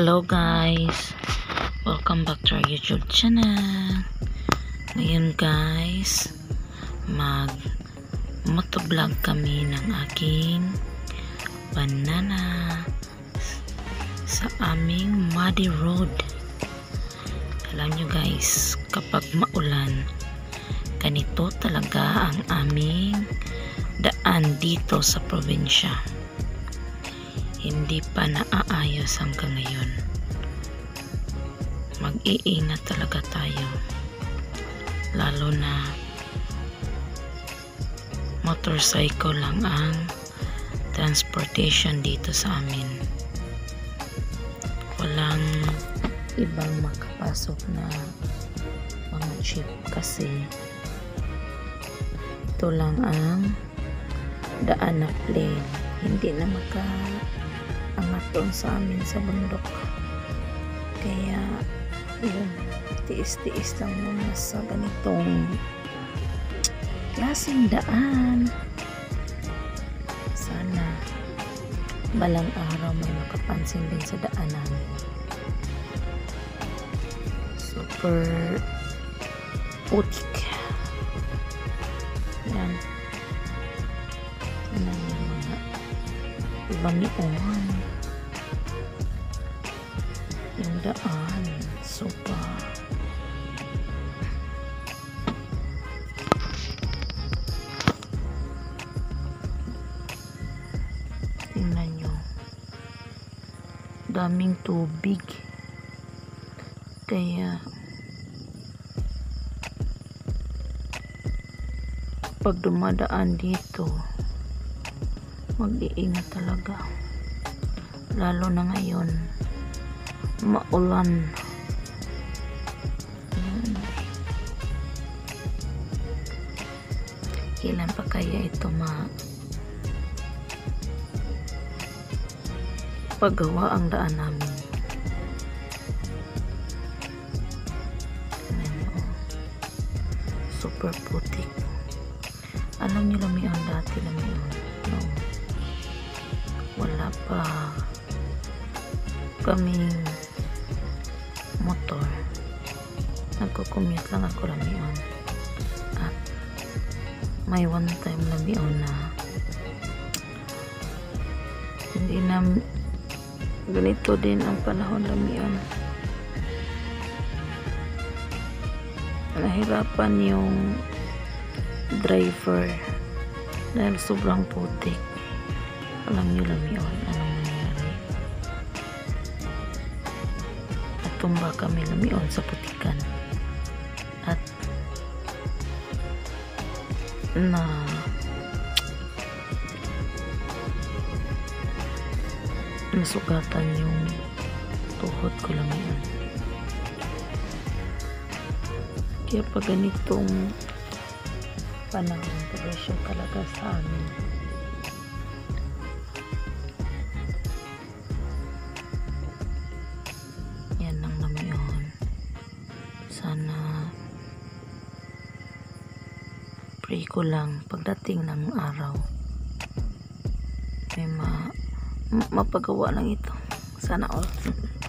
Hello guys, welcome back to our YouTube channel. Ngayon guys, motovlog kami ng aking banana sa aming muddy road. Alam nyo guys, kapag maulan, ganito talaga ang aming daan dito sa probinsya. Hindi pa naaayos hanggang ngayon. Mag-iingat talaga tayo, lalo na motorcycle lang ang transportation dito sa amin. Walang ibang makapasok na mga jeep kasi ito lang ang daan na plain. Hindi na makaangat doon sa amin sa bundok, kaya yun, tiis-tiis lang muna sa ganitong klaseng daan. Sana balang araw may makapansin din sa daan namin. Super putik yan ng mga lamion yung daan. Super tingnan nyo, daming tubig, kaya pag dumadaan dito mag-iingat talaga, lalo na ngayon maulan. Kailan pa kaya ito paggawa ang daan namin? Super putik. Alam niyo, lamion dati, lamion no? Wala pa kaming motor, nagko-commute lang ako lamion. At may one time lamion na hindi na ganito din ang panahon lamion, nahirapan yung driver dahil sobrang putik. Alam nyo lamion anong nangyari, natumba kami lamion sa putikan at nasugatan yung tuhod ko lamion. Kaya pag ganitong panahon, presyo talaga sa amin. Yan lang naman yun. Sana pray ko lang pagdating ng araw may mapagawa lang ito. Sana all.